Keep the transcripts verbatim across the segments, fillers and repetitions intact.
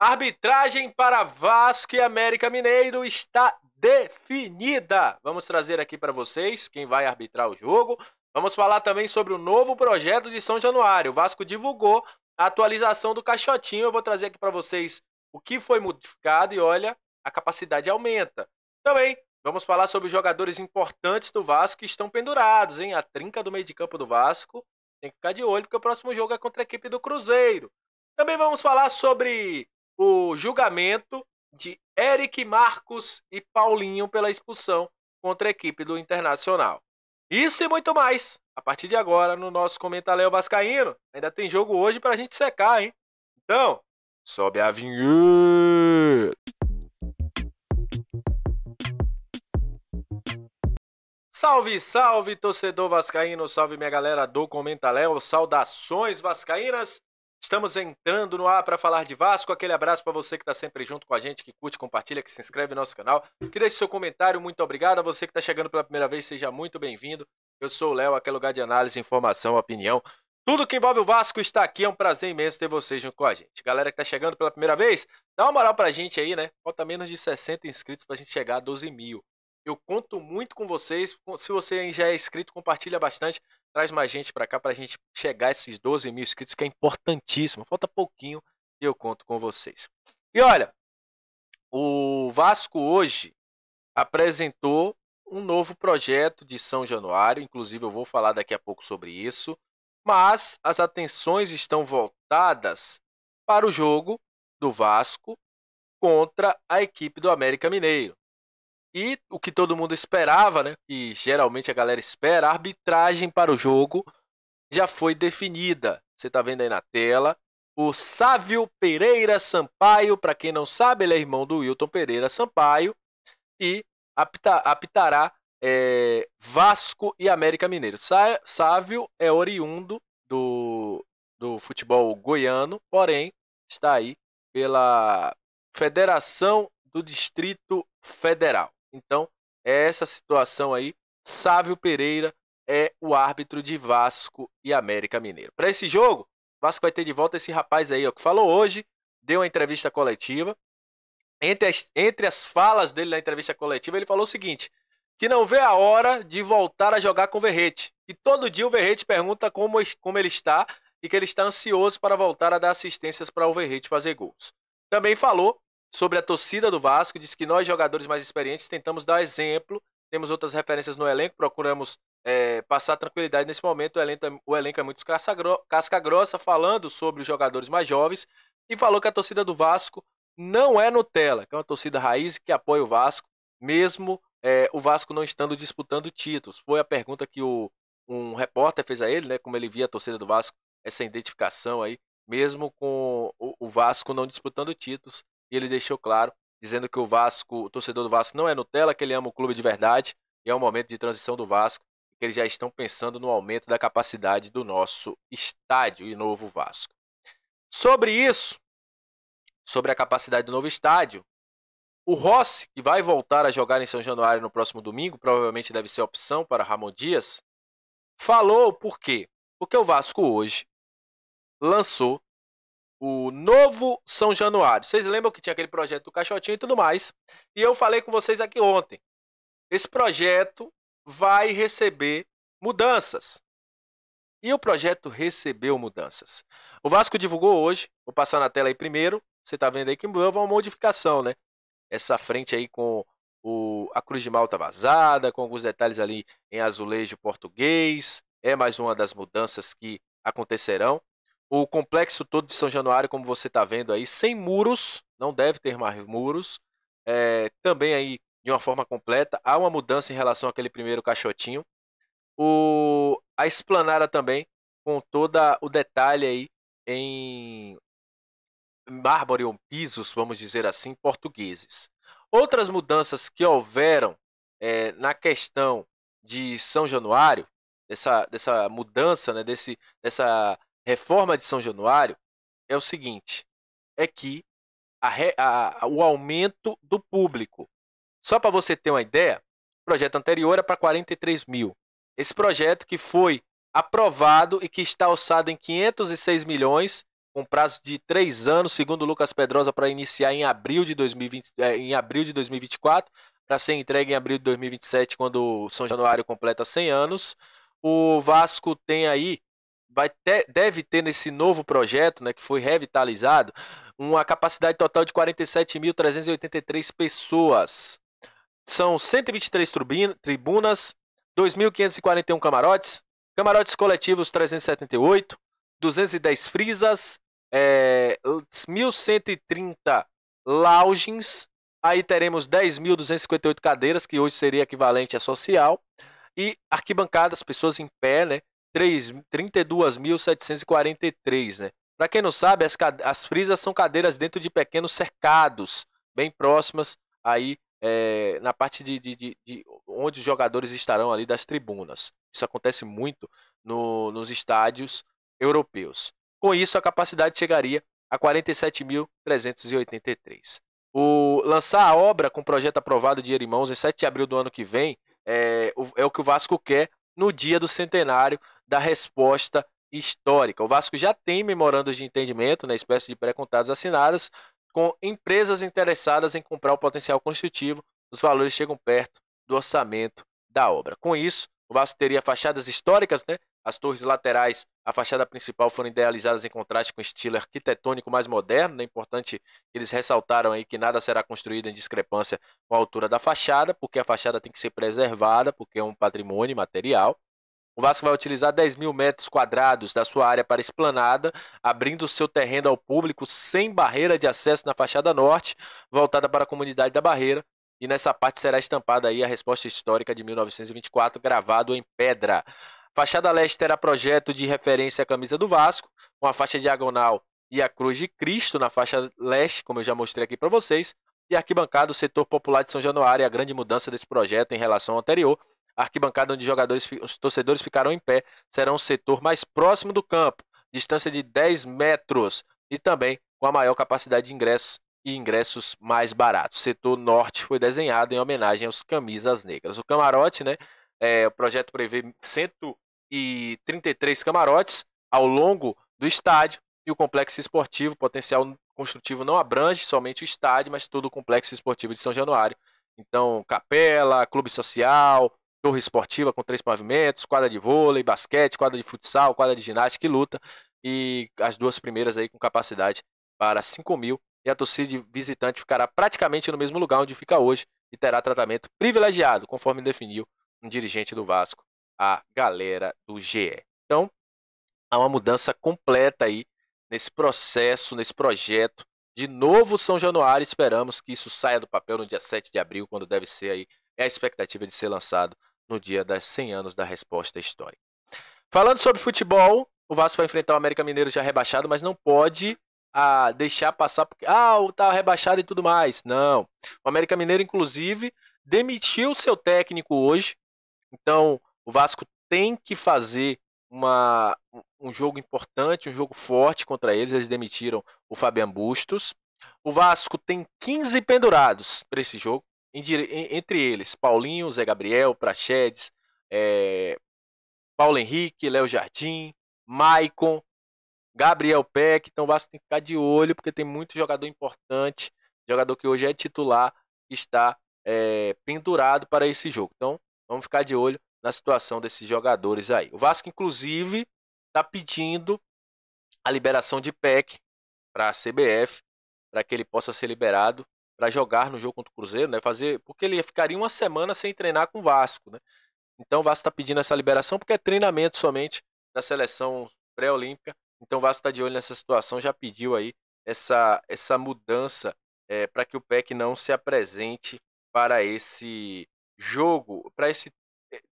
Arbitragem para Vasco e América Mineiro está definida. Vamos trazer aqui para vocês quem vai arbitrar o jogo. Vamos falar também sobre o novo projeto de São Januário. O Vasco divulgou a atualização do caixotinho. Eu vou trazer aqui para vocês o que foi modificado e olha, a capacidade aumenta. Também vamos falar sobre os jogadores importantes do Vasco que estão pendurados, hein? A trinca do meio de campo do Vasco. Tem que ficar de olho porque o próximo jogo é contra a equipe do Cruzeiro. Também vamos falar sobre o julgamento de Eric Marcos e Paulinho pela expulsão contra a equipe do Internacional. Isso e muito mais a partir de agora no nosso Comenta Léo Vascaíno. Ainda tem jogo hoje pra gente secar, hein? Então, sobe a vinheta! Salve, salve, torcedor vascaíno, salve minha galera do Comenta Léo, saudações vascaínas. Estamos entrando no ar para falar de Vasco. Aquele abraço para você que está sempre junto com a gente, que curte, compartilha, que se inscreve no nosso canal, que deixe seu comentário, muito obrigado. A você que está chegando pela primeira vez, seja muito bem-vindo. Eu sou o Léo, aquele lugar de análise, informação, opinião. Tudo que envolve o Vasco está aqui, é um prazer imenso ter vocês junto com a gente. Galera que está chegando pela primeira vez, dá uma moral para a gente aí, né? Falta menos de sessenta inscritos para a gente chegar a doze mil. Eu conto muito com vocês, se você já é inscrito, compartilha bastante. Traz mais gente para cá para a gente chegar a esses doze mil inscritos, que é importantíssimo. Falta pouquinho e eu conto com vocês. E olha, o Vasco hoje apresentou um novo projeto de São Januário. Inclusive eu vou falar daqui a pouco sobre isso. Mas as atenções estão voltadas para o jogo do Vasco contra a equipe do América Mineiro. E o que todo mundo esperava, né? E geralmente a galera espera, a arbitragem para o jogo já foi definida. Você tá vendo aí na tela o Sávio Pereira Sampaio. Para quem não sabe, ele é irmão do Wilton Pereira Sampaio e apta, apitará é, Vasco e América Mineiro. Sá, Sávio é oriundo do, do futebol goiano, porém está aí pela Federação do Distrito Federal. Então, essa situação aí, Sávio Pereira é o árbitro de Vasco e América Mineiro. Para esse jogo, o Vasco vai ter de volta esse rapaz aí, ó, que falou hoje, deu uma entrevista coletiva. Entre as, entre as falas dele na entrevista coletiva, ele falou o seguinte, que não vê a hora de voltar a jogar com o Verrete. E todo dia o Verrete pergunta como, como ele está e que ele está ansioso para voltar a dar assistências para o Verrete fazer gols. Também falou sobre a torcida do Vasco, disse que nós jogadores mais experientes tentamos dar exemplo, temos outras referências no elenco, procuramos é, passar tranquilidade nesse momento, o elenco, é, o elenco é muito casca grossa, falando sobre os jogadores mais jovens, e falou que a torcida do Vasco não é Nutella, que é uma torcida raiz que apoia o Vasco, mesmo é, o Vasco não estando disputando títulos. Foi a pergunta que o, um repórter fez a ele, né, como ele via a torcida do Vasco, essa identificação aí, mesmo com o, o Vasco não disputando títulos. E ele deixou claro, dizendo que o Vasco, o torcedor do Vasco não é Nutella, que ele ama o clube de verdade, e é um momento de transição do Vasco, que eles já estão pensando no aumento da capacidade do nosso estádio e novo Vasco. Sobre isso, sobre a capacidade do novo estádio, o Rossi, que vai voltar a jogar em São Januário no próximo domingo, provavelmente deve ser opção para Ramon Dias, falou por quê? Porque o Vasco hoje lançou o Novo São Januário. Vocês lembram que tinha aquele projeto do caixotinho e tudo mais? E eu falei com vocês aqui ontem. Esse projeto vai receber mudanças. E o projeto recebeu mudanças. O Vasco divulgou hoje. Vou passar na tela aí primeiro. Você tá vendo aí que mudou uma modificação, né? Essa frente aí com o, a cruz de malta vazada, com alguns detalhes ali em azulejo português. É mais uma das mudanças que acontecerão. O complexo todo de São Januário, como você está vendo aí, sem muros, não deve ter mais muros. É, também aí, de uma forma completa, há uma mudança em relação àquele primeiro caixotinho. O, a esplanada também, com todo o detalhe aí em mármore ou pisos, vamos dizer assim, portugueses. Outras mudanças que houveram é, na questão de São Januário, dessa, dessa mudança, né, desse, dessa... reforma de São Januário é o seguinte, é que a re, a, o aumento do público. Só para você ter uma ideia, o projeto anterior era para quarenta e três mil. Esse projeto que foi aprovado e que está orçado em quinhentos e seis milhões, com prazo de três anos, segundo o Lucas Pedrosa, para iniciar em abril de dois mil e vinte, é, em abril de dois mil e vinte e quatro, para ser entregue em abril de dois mil e vinte e sete, quando o São Januário completa cem anos. O Vasco tem aí, vai ter, deve ter nesse novo projeto, né, que foi revitalizado, uma capacidade total de quarenta e sete mil trezentas e oitenta e três pessoas. São cento e vinte e três tribunas, dois mil quinhentos e quarenta e um camarotes, camarotes coletivos trezentos e setenta e oito, duzentas e dez frisas, é, mil cento e trinta lounges, aí teremos dez mil duzentas e cinquenta e oito cadeiras, que hoje seria equivalente à social, e arquibancadas, pessoas em pé, né, trinta e duas mil setecentas e quarenta e três, né. Para quem não sabe, as, as frisas são cadeiras dentro de pequenos cercados, bem próximas aí, é, na parte de, de, de, de onde os jogadores estarão ali das tribunas. Isso acontece muito no, nos estádios europeus. Com isso, a capacidade chegaria a quarenta e sete mil trezentas e oitenta e três. O lançar a obra com o projeto aprovado de Irmãos em sete de abril do ano que vem é, é o que o Vasco quer no dia do centenário da resposta histórica. O Vasco já tem memorandos de entendimento, né, espécie de pré-contratos assinadas, com empresas interessadas em comprar o potencial construtivo. Os valores chegam perto do orçamento da obra. Com isso, o Vasco teria fachadas históricas, né? As torres laterais, a fachada principal, foram idealizadas em contraste com o estilo arquitetônico mais moderno. É, né? Importante, eles ressaltaram aí que nada será construído em discrepância com a altura da fachada, porque a fachada tem que ser preservada, porque é um patrimônio material. O Vasco vai utilizar dez mil metros quadrados da sua área para esplanada, abrindo seu terreno ao público sem barreira de acesso na fachada norte, voltada para a comunidade da Barreira. E nessa parte será estampada aí a resposta histórica de mil novecentos e vinte e quatro, gravado em pedra. Fachada leste terá projeto de referência à camisa do Vasco, com a faixa diagonal e a cruz de Cristo na faixa leste, como eu já mostrei aqui para vocês. E a arquibancada, o setor popular de São Januário, é a grande mudança desse projeto em relação ao anterior. A arquibancada onde jogadores, os torcedores ficarão em pé, será um setor mais próximo do campo, distância de dez metros, e também com a maior capacidade de ingressos e ingressos mais baratos. O setor norte foi desenhado em homenagem aos camisas negras. O camarote, né, é, o projeto prevê cento e trinta e três camarotes ao longo do estádio, e o complexo esportivo, potencial construtivo, não abrange somente o estádio, mas todo o complexo esportivo de São Januário. Então, capela, clube social, torre esportiva com três pavimentos, quadra de vôlei, basquete, quadra de futsal, quadra de ginástica e luta, e as duas primeiras aí com capacidade para cinco mil, e a torcida de visitante ficará praticamente no mesmo lugar onde fica hoje e terá tratamento privilegiado, conforme definiu um dirigente do Vasco, a galera do G E. Então, há uma mudança completa aí nesse processo, nesse projeto de novo São Januário. Esperamos que isso saia do papel no dia sete de abril, quando deve ser aí, é a expectativa de ser lançado no dia das cem anos da resposta histórica. Falando sobre futebol, o Vasco vai enfrentar o América Mineiro, já rebaixado, mas não pode ah, deixar passar, porque ah, tá rebaixado e tudo mais. Não. O América Mineiro, inclusive, demitiu seu técnico hoje. Então, o Vasco tem que fazer uma, um jogo importante, um jogo forte contra eles. Eles demitiram o Fabián Bustos. O Vasco tem quinze pendurados para esse jogo. Entre eles, Paulinho, Zé Gabriel, Praxedes, é, Paulo Henrique, Léo Jardim, Maicon, Gabriel Peck. Então o Vasco tem que ficar de olho, porque tem muito jogador importante, jogador que hoje é titular, está é, pendurado para esse jogo. Então vamos ficar de olho na situação desses jogadores aí. O Vasco, inclusive, está pedindo a liberação de P E C para a C B F, para que ele possa ser liberado para jogar no jogo contra o Cruzeiro, né? Fazer, porque ele ficaria uma semana sem treinar com o Vasco, né? Então o Vasco está pedindo essa liberação porque é treinamento somente da seleção pré-olímpica. Então o Vasco está de olho nessa situação, já pediu aí essa, essa mudança é, para que o P E C não se apresente para esse jogo, para esse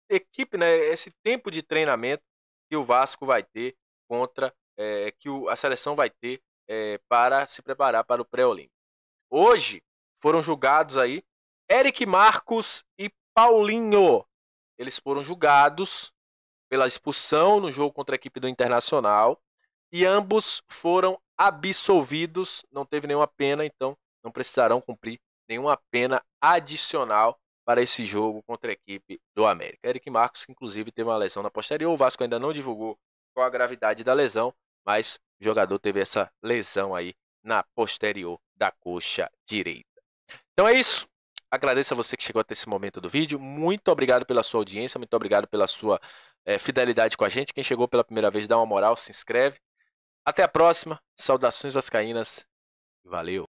equipe, né? Esse tempo de treinamento que o Vasco vai ter contra é, que o, a seleção vai ter é, para se preparar para o pré-olímpico. Hoje foram julgados aí Eric Marcos e Paulinho. Eles foram julgados pela expulsão no jogo contra a equipe do Internacional. E ambos foram absolvidos. Não teve nenhuma pena, então não precisarão cumprir nenhuma pena adicional para esse jogo contra a equipe do América. Eric Marcos, inclusive, teve uma lesão na posterior. O Vasco ainda não divulgou qual a gravidade da lesão, mas o jogador teve essa lesão aí na posterior da coxa direita. Então é isso. Agradeço a você que chegou até esse momento do vídeo. Muito obrigado pela sua audiência, muito obrigado pela sua é, fidelidade com a gente. Quem chegou pela primeira vez, dá uma moral, se inscreve. Até a próxima. Saudações vascaínas. Valeu.